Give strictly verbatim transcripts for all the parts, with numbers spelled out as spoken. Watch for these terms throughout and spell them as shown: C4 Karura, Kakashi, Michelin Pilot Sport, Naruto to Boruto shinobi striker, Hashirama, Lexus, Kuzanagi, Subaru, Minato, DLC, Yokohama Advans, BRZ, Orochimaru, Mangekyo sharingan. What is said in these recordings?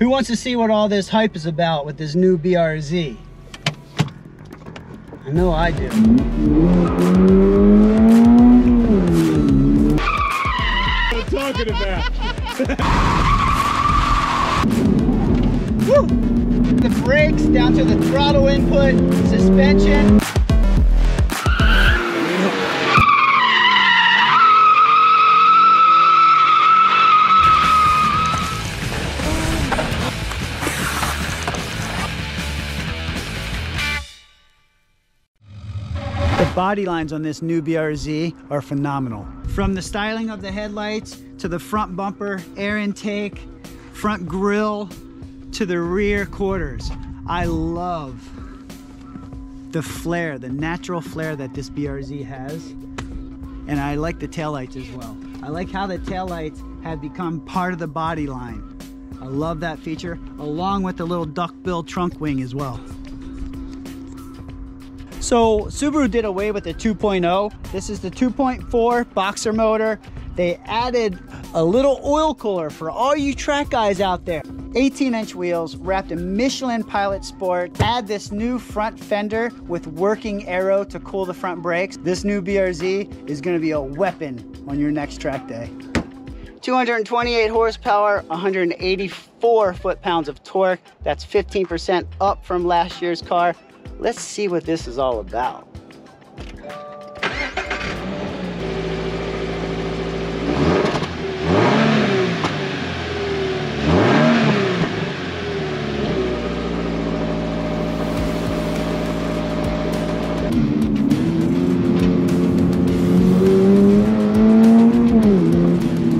Who wants to see what all this hype is about with this new B R Z? I know I do. What I'm talking about. Woo! The brakes down to the throttle input, suspension. The body lines on this new B R Z are phenomenal. From the styling of the headlights, to the front bumper, air intake, front grille, to the rear quarters. I love the flare, the natural flare that this B R Z has. And I like the taillights as well. I like how the taillights have become part of the body line. I love that feature, along with the little duckbill trunk wing as well. So Subaru did away with the two point oh. This is the two point four boxer motor. They added a little oil cooler for all you track guys out there. eighteen inch wheels wrapped in Michelin Pilot Sport. Add this new front fender with working aero to cool the front brakes. This new B R Z is gonna be a weapon on your next track day. two hundred twenty-eight horsepower, one hundred eighty-four foot-pounds of torque. That's fifteen percent up from last year's car. Let's see what this is all about.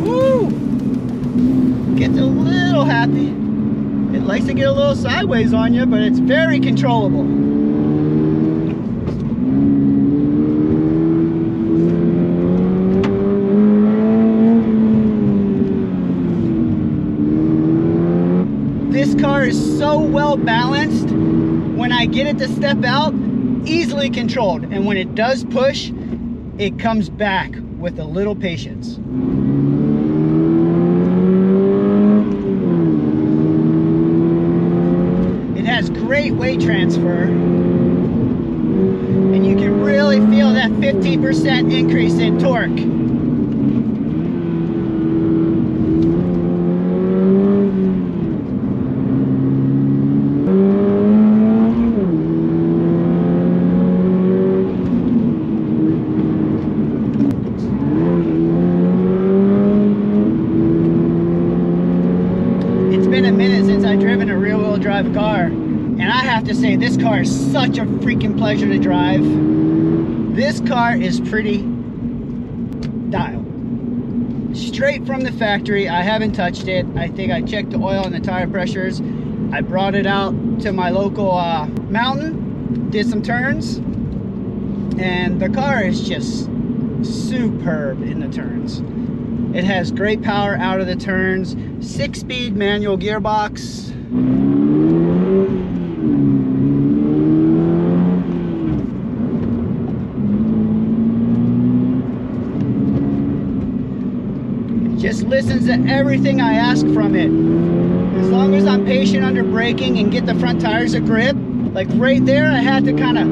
Woo! Gets a little happy. It likes to get a little sideways on you, but it's very controllable. This car is so well balanced. When I get it to step out, easily controlled. And when it does push, it comes back with a little patience. It has great weight transfer. And you can really feel that fifteen percent increase in torque. Drive car, and I have to say this car is such a freaking pleasure to drive. This car is pretty dialed straight from the factory. I haven't touched it. I think I checked the oil and the tire pressures. I brought it out to my local uh, mountain, did some turns, and the car is just superb in the turns. It has great power out of the turns. Six-speed manual gearbox. Just listens to everything I ask from it. As long as I'm patient under braking and get the front tires a grip, like right there I had to kind of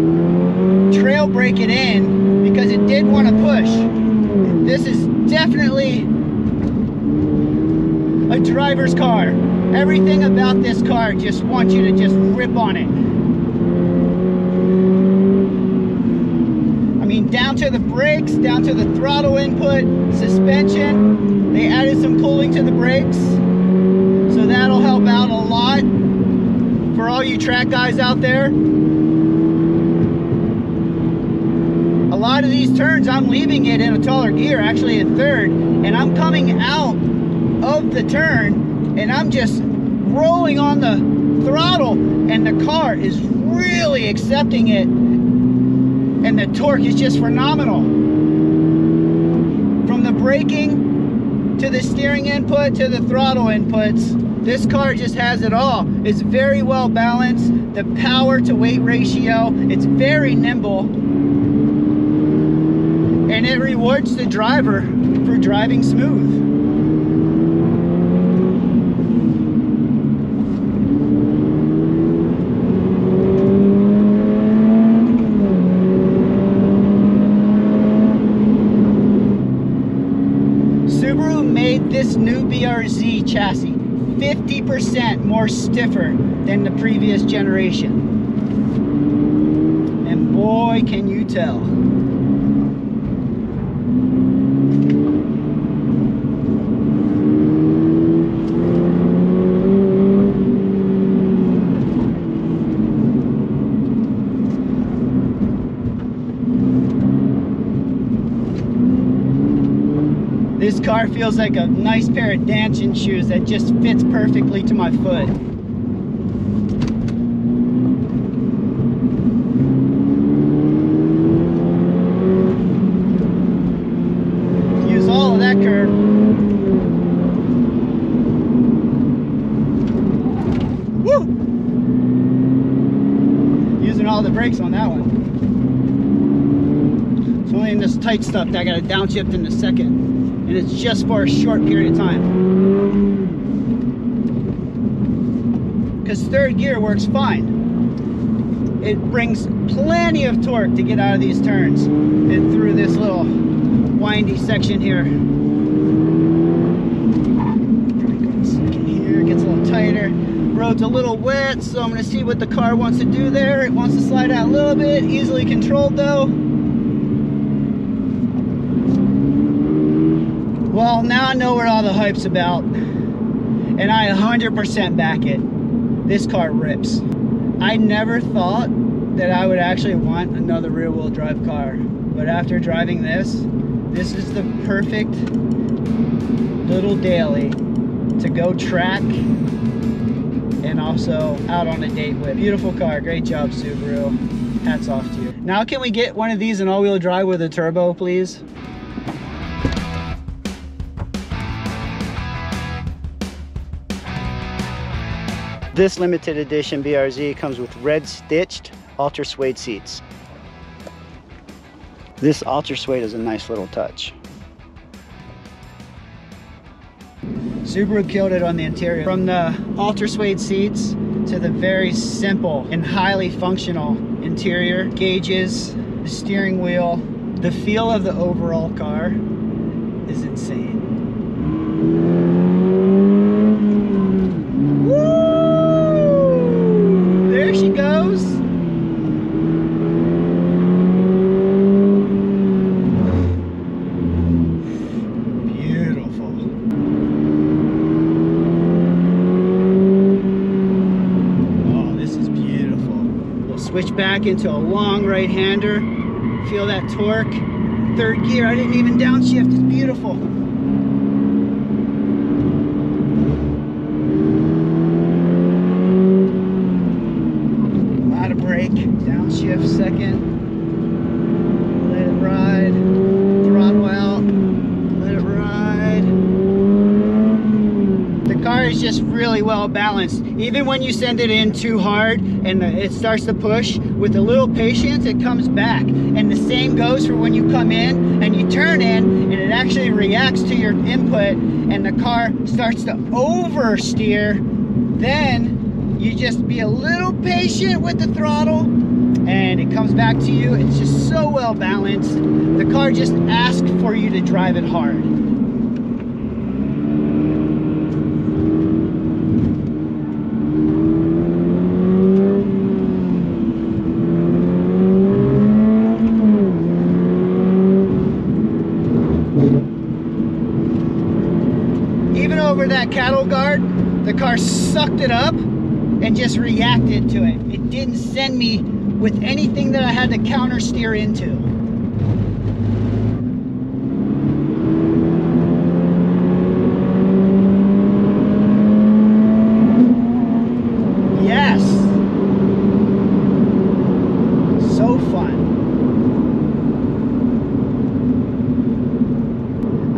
trail brake it in because it did want to push. This is definitely a driver's car. Everything about this car just wants you to just rip on it. I mean, down to the brakes, down to the throttle input, suspension. They added some cooling to the brakes, so that'll help out a lot for all you track guys out there. A lot of these turns, I'm leaving it in a taller gear, actually in third, and I'm coming out of the turn and I'm just rolling on the throttle and the car is really accepting it, and the torque is just phenomenal. From the braking to the steering input to the throttle inputs, this car just has it all. It's very well balanced, the power to weight ratio, it's very nimble, and it rewards the driver for driving smooth. chassis, fifty percent more stiffer than the previous generation. And boy, can you tell. This car feels like a nice pair of dancing shoes that just fits perfectly to my foot. Use all of that curve. Woo! Using all the brakes on that one. It's only in this tight stuff that I gotta downshift in a second. And it's just for a short period of time. Because third gear works fine. It brings plenty of torque to get out of these turns and through this little windy section here. Second here, gets a little tighter. Road's a little wet, so I'm gonna see what the car wants to do there. It wants to slide out a little bit, easily controlled though. Well, now I know what all the hype's about, and I one hundred percent back it. This car rips. I never thought that I would actually want another rear-wheel drive car, but after driving this, this is the perfect little daily to go track and also out on a date with. Beautiful car, great job, Subaru. Hats off to you. Now, can we get one of these in all-wheel drive with a turbo, please? This limited edition B R Z comes with red stitched alter suede seats. This alter suede is a nice little touch. Subaru killed it on the interior. From the alter suede seats to the very simple and highly functional interior, gauges, the steering wheel, the feel of the overall car is insane. Switch back into a long right-hander. Feel that torque. Third gear, I didn't even downshift, it's beautiful. A lot of brake, downshift second. Let it ride, throttle out, let it ride. The car is just really well balanced. Even when you send it in too hard and it starts to push, with a little patience, it comes back. And the same goes for when you come in and you turn in and it actually reacts to your input and the car starts to oversteer. Then you just be a little patient with the throttle and it comes back to you. It's just so well balanced. The car just asks for you to drive it hard. That cattle guard, the car sucked it up and just reacted to it. It didn't send me with anything that I had to counter steer into. Yes. So fun.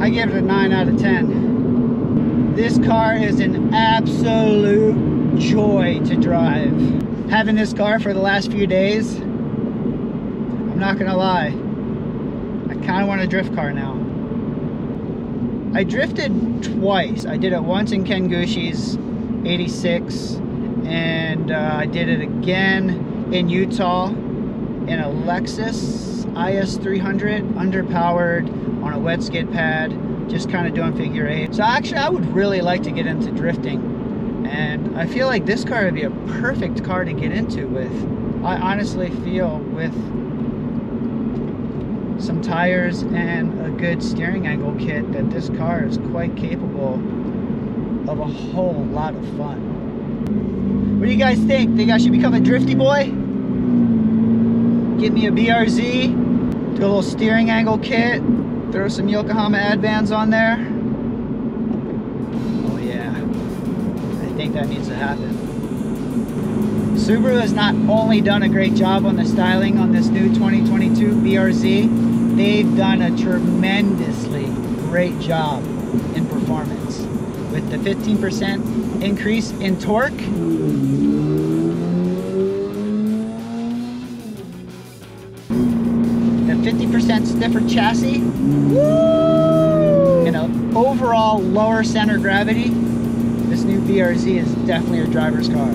I give it a nine out of ten. This car is an absolute joy to drive. Having this car for the last few days, I'm not gonna lie, I kinda want a drift car now. I drifted twice. I did it once in Kengushi's eighty-six, and uh, I did it again in Utah in a Lexus I S three hundred, underpowered on a wet skid pad. just kind of doing figure eight. So actually I would really like to get into drifting, and I feel like this car would be a perfect car to get into with. I honestly feel with some tires and a good steering angle kit that this car is quite capable of a whole lot of fun. What do you guys think? Think I should become a drifty boy? Get me a B R Z, do a little steering angle kit, throw some Yokohama Advans on there. Oh yeah, I think that needs to happen. Subaru has not only done a great job on the styling on this new twenty twenty-two B R Z, they've done a tremendously great job in performance. With the fifteen percent increase in torque, the fifty percent stiffer chassis, woo! And an overall lower center of gravity, this new B R Z is definitely a driver's car.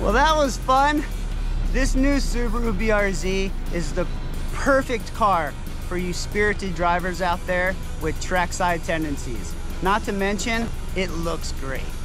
Well, that was fun. This new Subaru B R Z is the perfect car for you spirited drivers out there with trackside tendencies. Not to mention, it looks great.